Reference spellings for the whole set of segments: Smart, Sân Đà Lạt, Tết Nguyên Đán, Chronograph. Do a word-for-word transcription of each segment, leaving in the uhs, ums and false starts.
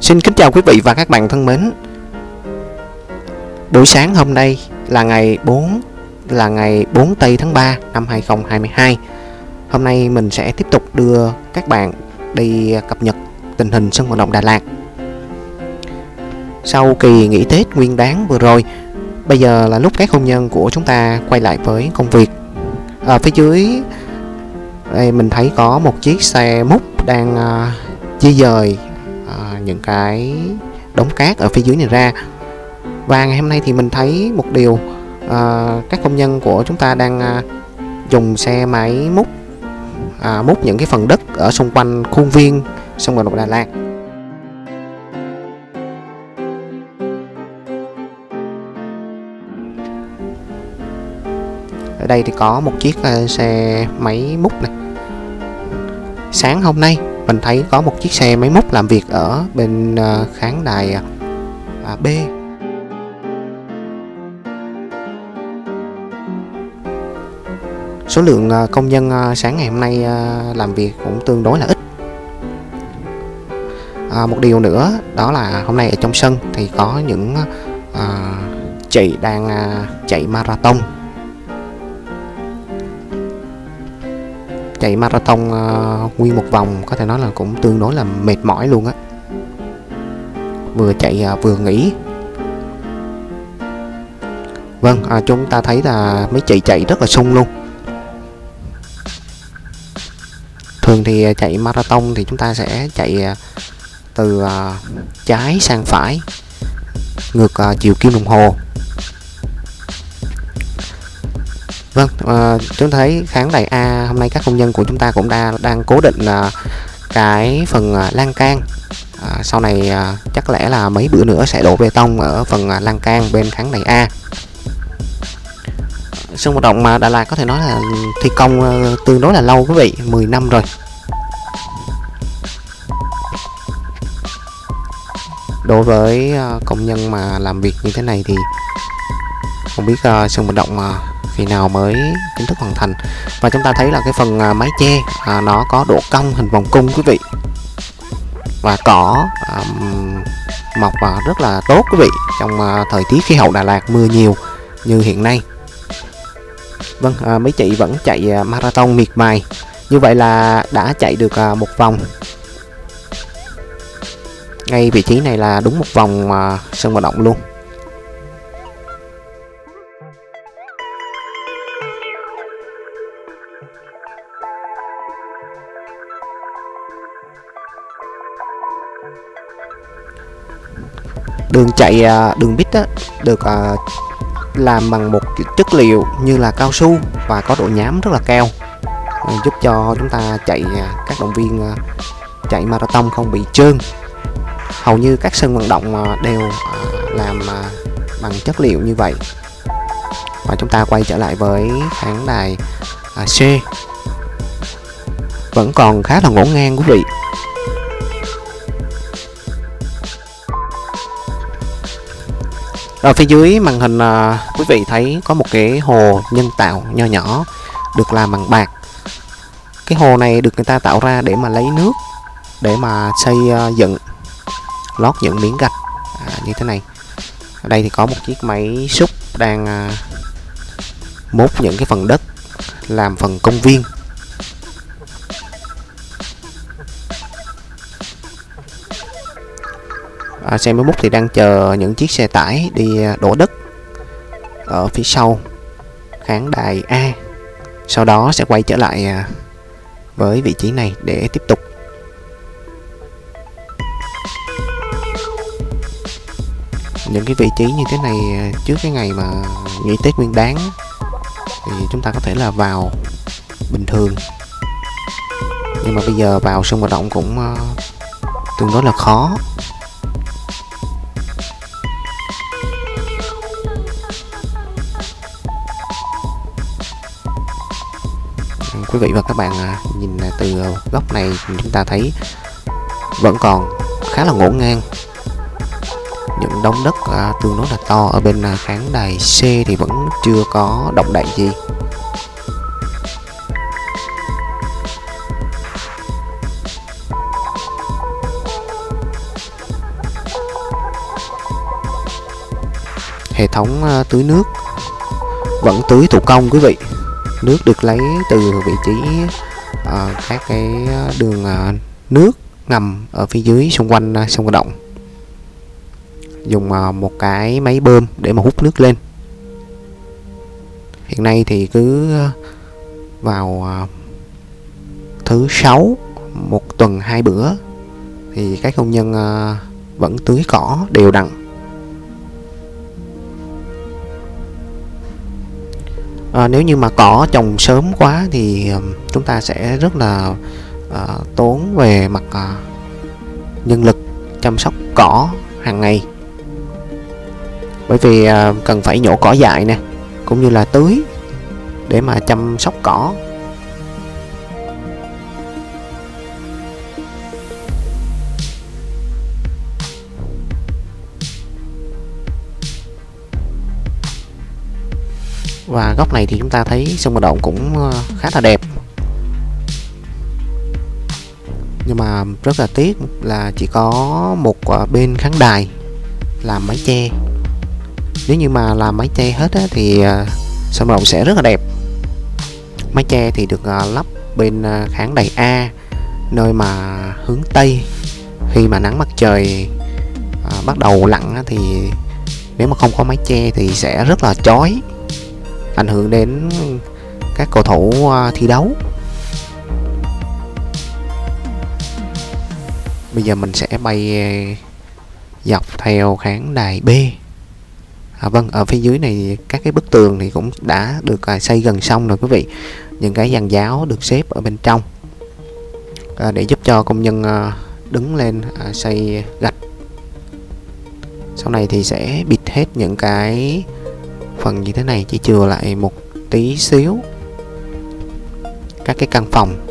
Xin kính chào quý vị và các bạn thân mến. Buổi sáng hôm nay là ngày bốn là ngày bốn Tây tháng ba năm hai không hai hai. Hôm nay mình sẽ tiếp tục đưa các bạn đi cập nhật tình hình sân vận động Đà Lạt. Sau kỳ nghỉ Tết Nguyên Đán vừa rồi, bây giờ là lúc các hôn nhân của chúng ta quay lại với công việc. Ở phía dưới đây mình thấy có một chiếc xe múc đang uh, di dời uh, những cái đống cát ở phía dưới này ra. Và ngày hôm nay thì mình thấy một điều, uh, các công nhân của chúng ta đang uh, dùng xe máy múc uh, múc những cái phần đất ở xung quanh khuôn viên sân vận động Đà Lạt. Ở đây thì có một chiếc uh, xe máy múc này. Sáng hôm nay mình thấy có một chiếc xe máy múc làm việc ở bên uh, khán đài uh, B. Số lượng uh, công nhân uh, sáng ngày hôm nay uh, làm việc cũng tương đối là ít. Uh, một điều nữa đó là hôm nay ở trong sân thì có những uh, chị đang uh, chạy marathon. Chạy marathon uh, nguyên một vòng có thể nói là cũng tương đối là mệt mỏi luôn á. Vừa chạy uh, vừa nghỉ. Vâng, uh, chúng ta thấy là mấy chị chạy rất là sung luôn. Thường thì uh, chạy marathon thì chúng ta sẽ chạy uh, từ uh, trái sang phải, ngược uh, chiều kim đồng hồ. Vâng, uh, chúng thấy khán đài A hôm nay các công nhân của chúng ta cũng đã đang cố định uh, cái phần uh, lan can. Uh, sau này uh, chắc lẽ là mấy bữa nữa sẽ đổ bê tông ở phần uh, lan can bên khán đài A. Sân vận động mà Đà Lạt có thể nói là thi công uh, tương đối là lâu quý vị, mười năm rồi. Đối với uh, công nhân mà làm việc như thế này thì không biết uh, sân vận động uh, khi nào mới chính thức hoàn thành. Và chúng ta thấy là cái phần mái che à, nó có độ cong hình vòng cung quý vị, và cỏ à, mọc à, rất là tốt quý vị, trong à, thời tiết khí hậu Đà Lạt mưa nhiều như hiện nay. Vâng, à, mấy chị vẫn chạy à, marathon miệt mài. Như vậy là đã chạy được à, một vòng. Ngay vị trí này là đúng một vòng à, sân vận động luôn. Đường chạy đường bít á, được làm bằng một chất liệu như là cao su và có độ nhám rất là cao, giúp cho chúng ta chạy, các động viên chạy marathon không bị trơn. Hầu như các sân vận động đều làm bằng chất liệu như vậy. Và chúng ta quay trở lại với khán đài C, vẫn còn khá là ngổn ngang quý vị. Ở phía dưới màn hình à, quý vị thấy có một cái hồ nhân tạo nho nhỏ được làm bằng bạc. Cái hồ này được người ta tạo ra để mà lấy nước, để mà xây à, dựng, lót những miếng gạch à, như thế này. Ở đây thì có một chiếc máy xúc đang à, mốt những cái phần đất làm phần công viên. À, xe máy múc thì đang chờ những chiếc xe tải đi đổ đất ở phía sau khán đài A, sau đó sẽ quay trở lại với vị trí này để tiếp tục. Những cái vị trí như thế này trước cái ngày mà nghỉ Tết Nguyên Đán thì chúng ta có thể là vào bình thường, nhưng mà bây giờ vào sân vận động cũng tương đối là khó. Quý vị và các bạn nhìn từ góc này chúng ta thấy vẫn còn khá là ngổn ngang. Những đống đất tương đối là to ở bên khán đài C thì vẫn chưa có động đậy gì. hệ thống tưới nước vẫn tưới thủ công quý vị. Nước được lấy từ vị trí uh, các cái đường uh, nước ngầm ở phía dưới xung quanh uh, sông Cơ Động. Dùng uh, một cái máy bơm để mà hút nước lên. Hiện nay thì cứ vào uh, thứ sáu một tuần hai bữa thì các công nhân uh, vẫn tưới cỏ đều đặn. À, nếu như mà cỏ trồng sớm quá thì chúng ta sẽ rất là uh, tốn về mặt uh, nhân lực chăm sóc cỏ hàng ngày, bởi vì uh, cần phải nhổ cỏ dại nè, cũng như là tưới để mà chăm sóc cỏ. Và góc này thì chúng ta thấy sông Cơ Động cũng khá là đẹp, nhưng mà rất là tiếc là chỉ có một bên khán đài làm mái che. Nếu như mà làm mái che hết á, thì sông Cơ Động sẽ rất là đẹp. Mái che thì được lắp bên khán đài A, nơi mà hướng Tây. Khi mà nắng mặt trời bắt đầu lặn thì nếu mà không có mái che thì sẽ rất là chói, ảnh hưởng đến các cầu thủ thi đấu. Bây giờ mình sẽ bay dọc theo khán đài B. À, vâng, ở phía dưới này các cái bức tường thì cũng đã được xây gần xong rồi quý vị. Những cái giàn giáo được xếp ở bên trong à, để giúp cho công nhân đứng lên à, xây gạch. Sau này thì sẽ bịt hết những cái phần như thế này, chỉ chừa lại một tí xíu các cái căn phòng.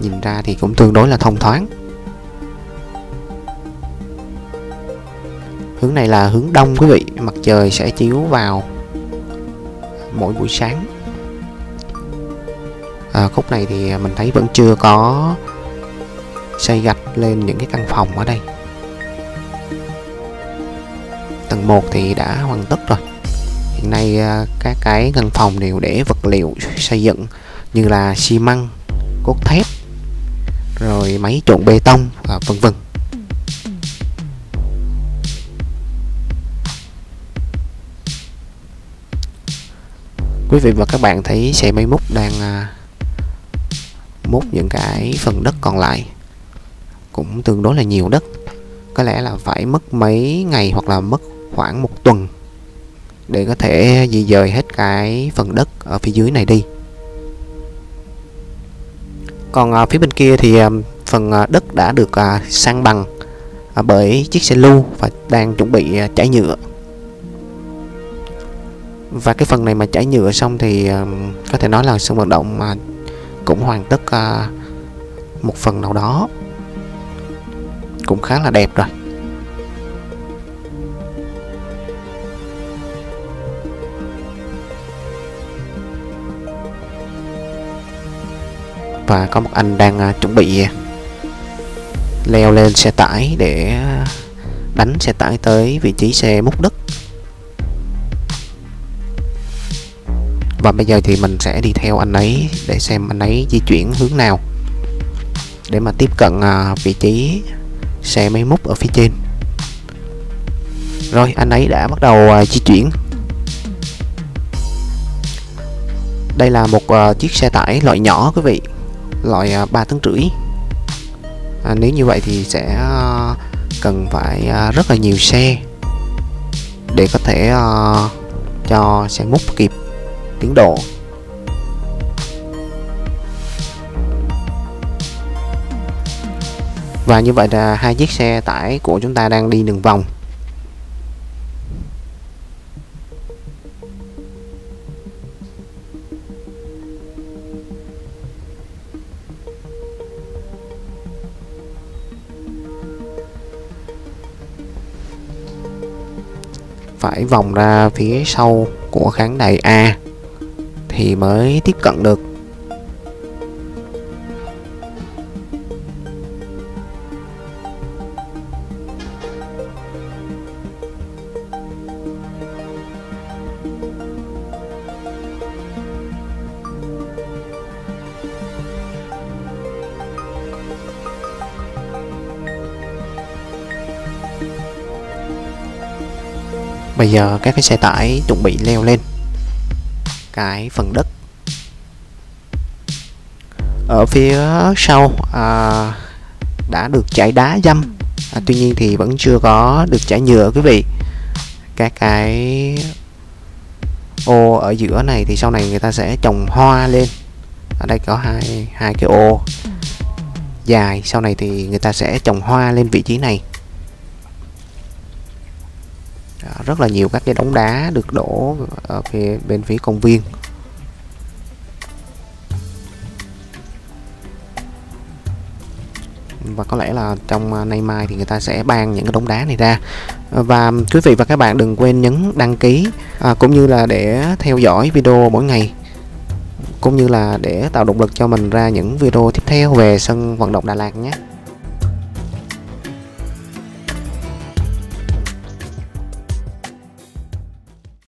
Nhìn ra thì cũng tương đối là thông thoáng. Hướng này là hướng đông quý vị, mặt trời sẽ chiếu vào mỗi buổi sáng. À, khúc này thì mình thấy vẫn chưa có xây gạch lên những cái căn phòng ở đây. Tầng một thì đã hoàn tất rồi. Hiện nay các cái căn phòng đều để vật liệu xây dựng như là xi măng, cốt thép, rồi máy trộn bê tông và vân vân. Quý vị và các bạn thấy xe máy múc đang múc những cái phần đất còn lại, cũng tương đối là nhiều đất. Có lẽ là phải mất mấy ngày hoặc là mất khoảng một tuần để có thể di dời hết cái phần đất ở phía dưới này đi. Còn phía bên kia thì phần đất đã được san bằng bởi chiếc xe lưu và đang chuẩn bị trải nhựa. Và cái phần này mà trải nhựa xong thì có thể nói là sân vận động mà cũng hoàn tất một phần nào đó, cũng khá là đẹp rồi. Và có một anh đang chuẩn bị leo lên xe tải để đánh xe tải tới vị trí xe múc đất. Và bây giờ thì mình sẽ đi theo anh ấy để xem anh ấy di chuyển hướng nào để mà tiếp cận vị trí xe máy múc ở phía trên. Rồi, anh ấy đã bắt đầu di chuyển. Đây là một chiếc xe tải loại nhỏ quý vị, loại ba tấn rưỡi. à, Nếu như vậy thì sẽ cần phải rất là nhiều xe để có thể cho xe múc kịp tiến độ. Và như vậy là hai chiếc xe tải của chúng ta đang đi đường vòng. Phải vòng ra phía sau của khán đài A thì mới tiếp cận được. Bây giờ các cái xe tải chuẩn bị leo lên cái phần đất ở phía sau à, đã được trải đá dăm, à, tuy nhiên thì vẫn chưa có được trải nhựa quý vị. Các cái ô ở giữa này thì sau này người ta sẽ trồng hoa lên. Ở đây có hai hai cái ô dài, sau này thì người ta sẽ trồng hoa lên vị trí này. Đó, rất là nhiều các cái đống đá được đổ ở phía, bên phía công viên. Và có lẽ là trong nay mai thì người ta sẽ ban những cái đống đá này ra. Và quý vị và các bạn đừng quên nhấn đăng ký, à, cũng như là để theo dõi video mỗi ngày, cũng như là để tạo động lực cho mình ra những video tiếp theo về sân vận động Đà Lạt nhé.